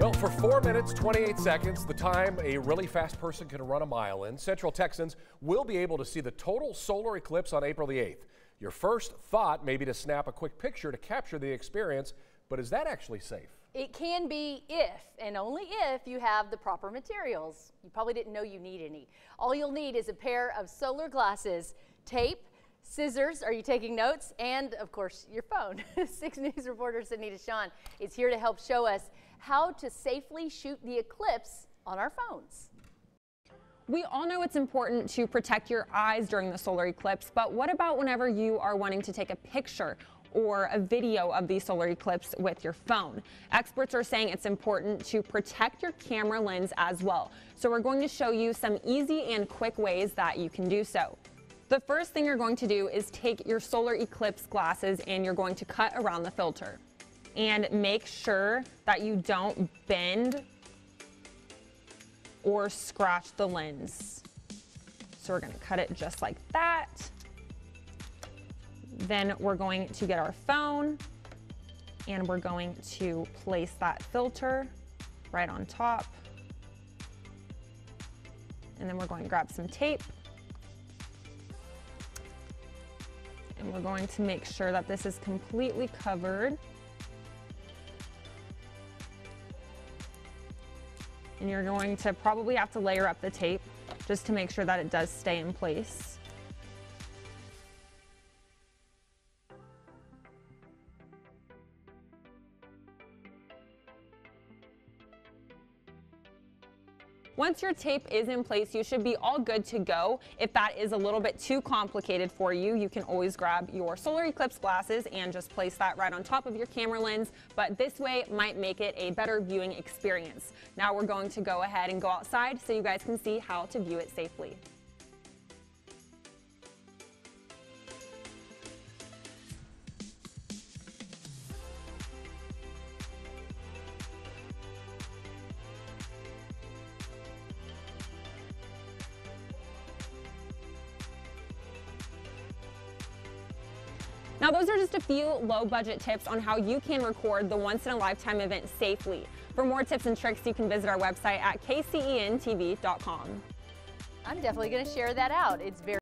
Well, for 4 minutes, 28 seconds, the time a really fast person can run a mile in, Central Texans will be able to see the total solar eclipse on April the 8th. Your first thought may be to snap a quick picture to capture the experience, but is that actually safe? It can be if, and only if, you have the proper materials. You probably didn't know you need any. All you'll need is a pair of solar glasses, tape, scissors, are you taking notes? And of course, your phone. 6 News reporter Sydney Deshaun is here to help show us how to safely shoot the eclipse on our phones. We all know it's important to protect your eyes during the solar eclipse, but what about whenever you are wanting to take a picture or a video of the solar eclipse with your phone? Experts are saying it's important to protect your camera lens as well. So we're going to show you some easy and quick ways that you can do so. The first thing you're going to do is take your solar eclipse glasses and you're going to cut around the filter. And make sure that you don't bend or scratch the lens. So we're gonna cut it just like that. Then we're going to get our phone and we're going to place that filter right on top. And then we're going to grab some tape. And we're going to make sure that this is completely covered. And you're going to probably have to layer up the tape just to make sure that it does stay in place. Once your tape is in place, you should be all good to go. If that is a little bit too complicated for you, you can always grab your solar eclipse glasses and just place that right on top of your camera lens, but this way might make it a better viewing experience. Now we're going to go ahead and go outside so you guys can see how to view it safely. Now those are just a few low-budget tips on how you can record the once-in-a-lifetime event safely. For more tips and tricks, you can visit our website at kcentv.com. I'm definitely going to share that out. It's very